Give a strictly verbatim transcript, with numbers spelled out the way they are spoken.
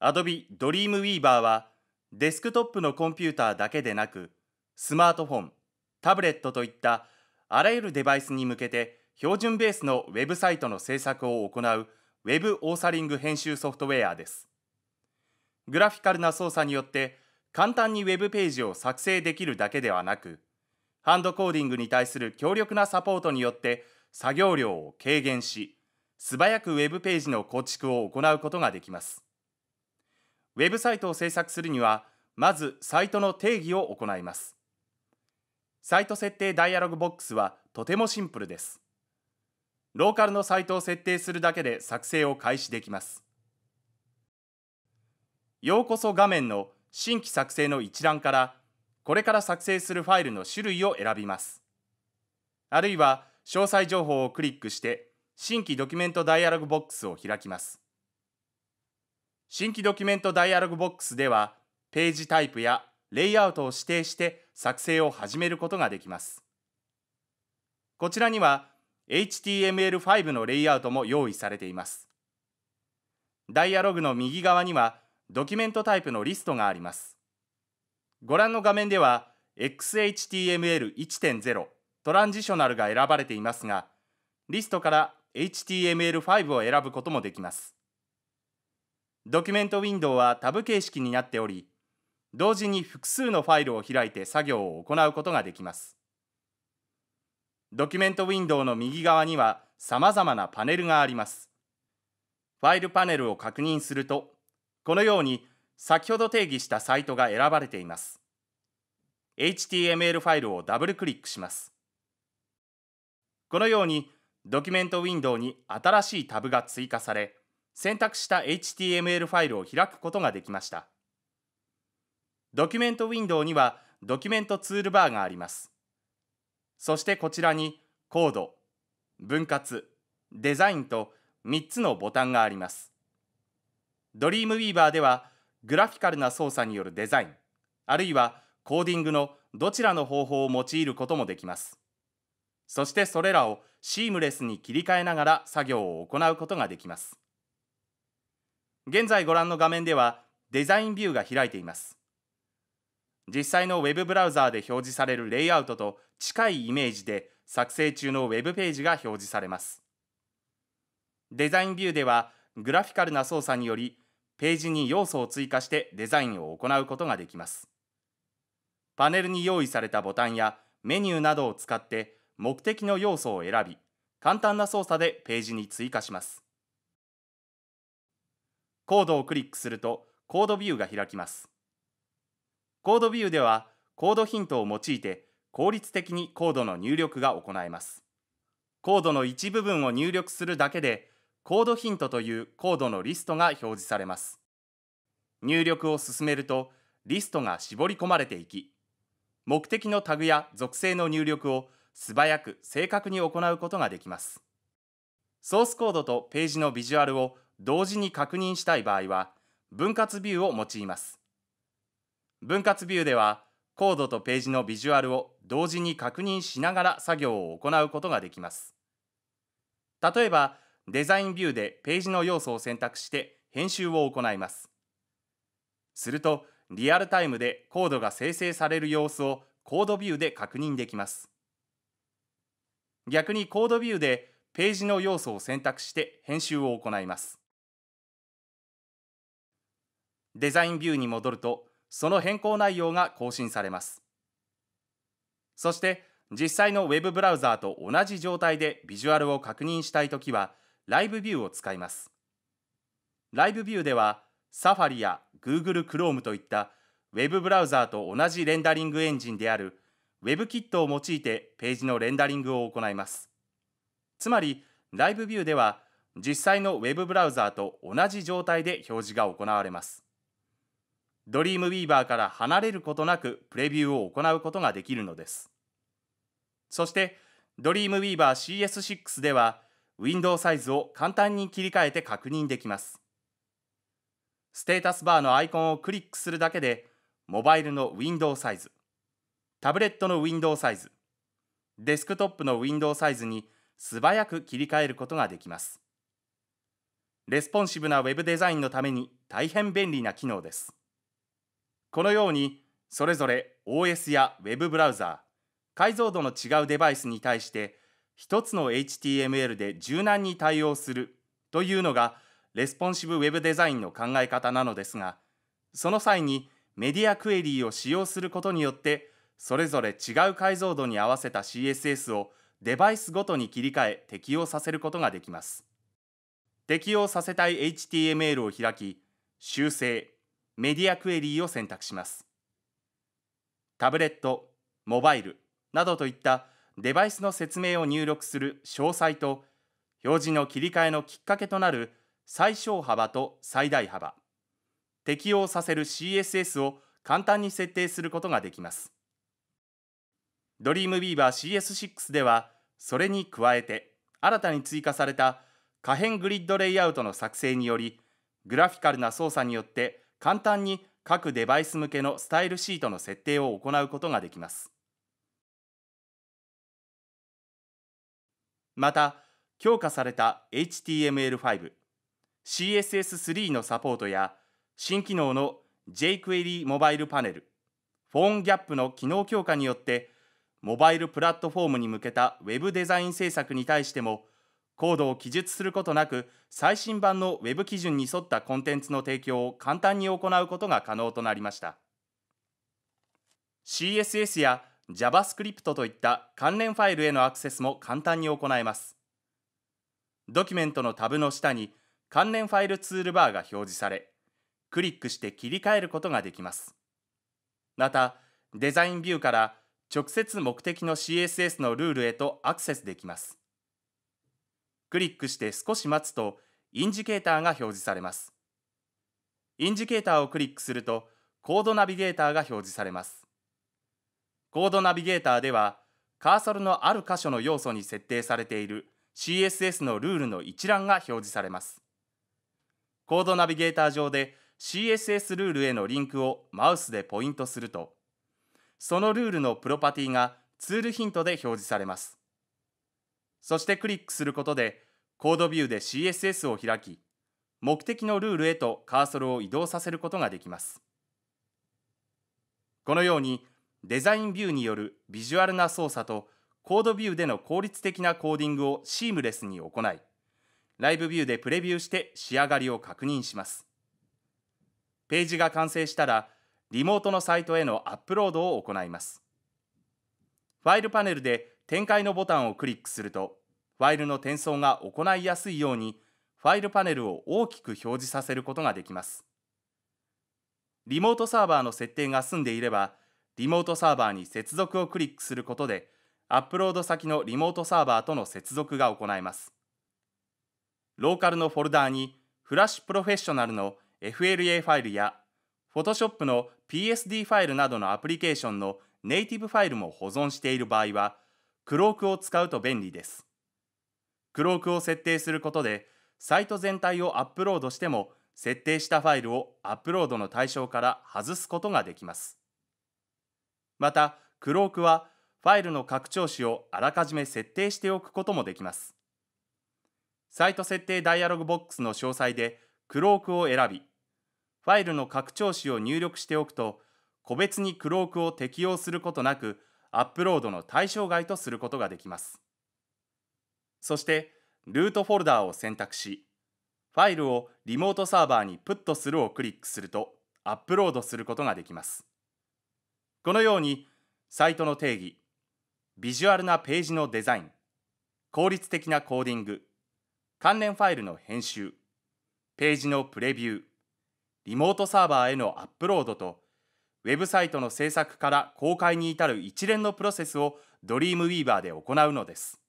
Adobe Dreamweaver はデスクトップのコンピューターだけでなく、スマートフォン、タブレットといったあらゆるデバイスに向けて標準ベースのウェブサイトの制作を行うウェブオーサリング編集ソフトウェアです。グラフィカルな操作によって簡単にウェブページを作成できるだけではなく、ハンドコーディングに対する強力なサポートによって作業量を軽減し、素早くウェブページの構築を行うことができます。ウェブサイトを制作するには、まずサイトの定義を行います。サイト設定ダイアログボックスはとてもシンプルです。ローカルのサイトを設定するだけで作成を開始できます。ようこそ画面の新規作成の一覧から、これから作成するファイルの種類を選びます。あるいは、詳細情報をクリックして、新規ドキュメントダイアログボックスを開きます。新規ドキュメントダイアログボックスでは、ページタイプやレイアウトを指定して作成を始めることができます。こちらには、エイチティーエムエルファイブ のレイアウトも用意されています。ダイアログの右側には、ドキュメントタイプのリストがあります。ご覧の画面では、エックスエイチティーエムエルいちてんゼロ トランジショナルが選ばれていますが、リストから エイチティーエムエルファイブ を選ぶこともできます。ドキュメントウィンドウはタブ形式になっており、同時に複数のファイルを開いて作業を行うことができます。ドキュメントウィンドウの右側にはさまざまなパネルがあります。ファイルパネルを確認すると、このように先ほど定義したサイトが選ばれています。エイチティーエムエル ファイルをダブルクリックします。このようにドキュメントウィンドウに新しいタブが追加され、選択した エイチティーエムエル ファイルを開くことができました。ドキュメントウィンドウにはドキュメントツールバーがあります。そしてこちらにコード、分割、デザインとみっつのボタンがあります。Dreamweaver ではグラフィカルな操作によるデザイン、あるいはコーディングのどちらの方法を用いることもできます。そしてそれらをシームレスに切り替えながら作業を行うことができます。現在ご覧の画面ではデザインビューが開いています。実際のウェブブラウザーで表示されるレイアウトと近いイメージで作成中のウェブページが表示されます。デザインビューではグラフィカルな操作によりページに要素を追加してデザインを行うことができます。パネルに用意されたボタンやメニューなどを使って目的の要素を選び、簡単な操作でページに追加します。コードをクリックするとコードビューが開きます。コードビューではコードヒントを用いて効率的にコードの入力が行えます。コードの一部分を入力するだけでコードヒントというコードのリストが表示されます。入力を進めるとリストが絞り込まれていき、目的のタグや属性の入力を素早く正確に行うことができます。ソースコードとページのビジュアルを同時に確認したい場合は、分割ビューを用います。分割ビューでは、コードとページのビジュアルを同時に確認しながら作業を行うことができます。例えば、デザインビューでページの要素を選択して編集を行います。すると、リアルタイムでコードが生成される様子をコードビューで確認できます。逆にコードビューでページの要素を選択して編集を行います。デザインビューに戻ると、その変更内容が更新されます。そして、実際のウェブブラウザーと同じ状態でビジュアルを確認したいときは、ライブビューを使います。ライブビューでは、サファリや Google Chrome といったウェブブラウザーと同じレンダリングエンジンである WebKit を用いてページのレンダリングを行います。つまり、ライブビューでは実際のウェブブラウザーと同じ状態で表示が行われます。Dreamweaver から離れることなくプレビューを行うことができるのです。そして、Dreamweaver シーエスシックス では、ウィンドウサイズを簡単に切り替えて確認できます。ステータスバーのアイコンをクリックするだけで、モバイルのウィンドウサイズ、タブレットのウィンドウサイズ、デスクトップのウィンドウサイズに素早く切り替えることができます。レスポンシブなウェブデザインのために大変便利な機能です。このようにそれぞれ オーエス や Web ブラウザー、解像度の違うデバイスに対して一つの エイチティーエムエル で柔軟に対応するというのがレスポンシブウェブデザインの考え方なのですが、その際にメディアクエリーを使用することによってそれぞれ違う解像度に合わせた シーエスエス をデバイスごとに切り替え適用させることができます。適用させたい エイチティーエムエル を開き、修正、メディアクエリーを選択します。タブレット、モバイルなどといったデバイスの説明を入力する詳細と、表示の切り替えのきっかけとなる最小幅と最大幅、適用させる シーエスエス を簡単に設定することができます。ドリームウィーバー シーエスシックス では、それに加えて新たに追加された可変グリッドレイアウトの作成により、グラフィカルな操作によって簡単に各デバイス向けのスタイルシートの設定を行うことができます。また、強化された エイチティーエムエルファイブ、シーエスエススリー のサポートや、新機能の jQuery モバイルパネル、フォーンギャップの機能強化によって、モバイルプラットフォームに向けた Web デザイン制作に対しても、コードを記述することなく、最新版の Web 基準に沿ったコンテンツの提供を簡単に行うことが可能となりました。シーエスエス や ジャバスクリプト といった関連ファイルへのアクセスも簡単に行えます。ドキュメントのタブの下に関連ファイルツールバーが表示され、クリックして切り替えることができます。また、デザインビューから直接目的の シーエスエス のルールへとアクセスできます。クリックして少し待つと、インジケーターが表示されます。インジケーターをクリックすると、コードナビゲーターが表示されます。コードナビゲーターでは、カーソルのある箇所の要素に設定されている シーエスエス のルールの一覧が表示されます。コードナビゲーター上で シーエスエス ルールへのリンクをマウスでポイントすると、そのルールのプロパティがツールヒントで表示されます。そしてクリックすることで、コードビューで シーエスエス を開き、目的のルールへとカーソルを移動させることができます。このように、デザインビューによるビジュアルな操作と、コードビューでの効率的なコーディングをシームレスに行い、ライブビューでプレビューして仕上がりを確認します。ページが完成したら、リモートのサイトへのアップロードを行います。ファイルパネルで展開のボタンをクリックすると、ファイルの転送が行いやすいように、ファイルパネルを大きく表示させることができます。リモートサーバーの設定が済んでいれば、リモートサーバーに接続をクリックすることで、アップロード先のリモートサーバーとの接続が行えます。ローカルのフォルダーに、フラッシュプロフェッショナルの エフエルエー ファイルや、フォトショップ の ピーエスディー ファイルなどのアプリケーションのネイティブファイルも保存している場合は、クロークを使うと便利です。クロークを設定することで、サイト全体をアップロードしても、設定したファイルをアップロードの対象から外すことができます。また、クロークはファイルの拡張子をあらかじめ設定しておくこともできます。サイト設定ダイアログボックスの詳細でクロークを選び、ファイルの拡張子を入力しておくと、個別にクロークを適用することなく、アップロードの対象外とすることができます。そして、ルートフォルダーを選択し、ファイルをリモートサーバーにプットするをクリックすると、アップロードすることができます。このように、サイトの定義、ビジュアルなページのデザイン、効率的なコーディング、関連ファイルの編集、ページのプレビュー、リモートサーバーへのアップロードと、ウェブサイトの制作から公開に至る一連のプロセスをDreamweaverで行うのです。